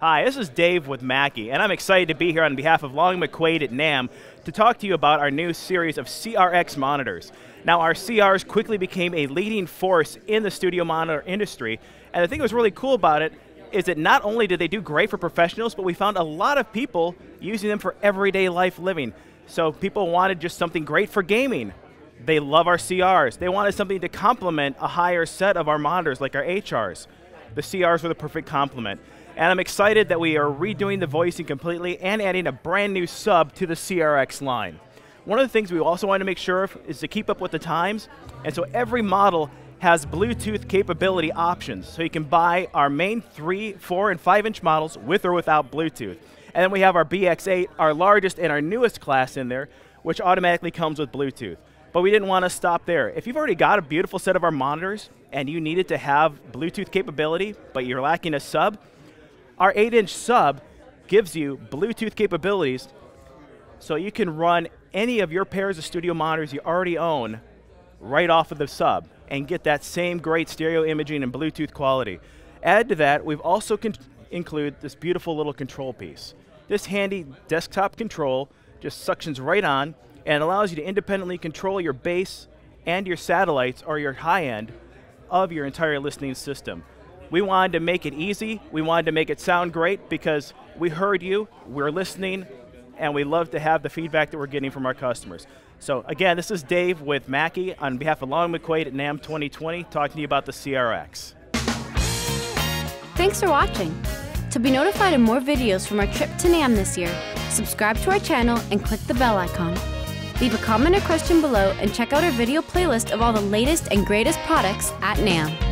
Hi, this is Dave with Mackie, and I'm excited to be here on behalf of Long McQuade at NAMM to talk to you about our new series of CRX monitors. Now, our CRs quickly became a leading force in the studio monitor industry, and the thing that was really cool about it is that not only did they do great for professionals, but we found a lot of people using them for everyday life living. So people wanted just something great for gaming. They love our CRs. They wanted something to complement a higher set of our monitors, like our HRs. The CRs were the perfect complement. And I'm excited that we are redoing the voicing completely and adding a brand new sub to the CRX line. One of the things we also want to make sure of is to keep up with the times, and so every model has Bluetooth capability options. So you can buy our main 3, 4, and 5-inch models with or without Bluetooth. And then we have our BX8, our largest and our newest class in there, which automatically comes with Bluetooth. But we didn't want to stop there. If you've already got a beautiful set of our monitors and you needed to have Bluetooth capability, but you're lacking a sub, our 8-inch sub gives you Bluetooth capabilities so you can run any of your pairs of studio monitors you already own right off of the sub and get that same great stereo imaging and Bluetooth quality. Add to that, we've also include this beautiful little control piece. This handy desktop control just suctions right on and allows you to independently control your bass and your satellites or your high end of your entire listening system. We wanted to make it easy, we wanted to make it sound great because we heard you, we're listening, and we love to have the feedback that we're getting from our customers. So again, this is Dave with Mackie on behalf of Long McQuade at NAMM 2020 talking to you about the CRX. Thanks for watching. To be notified of more videos from our trip to NAMM this year, subscribe to our channel and click the bell icon. Leave a comment or question below and check out our video playlist of all the latest and greatest products at NAMM.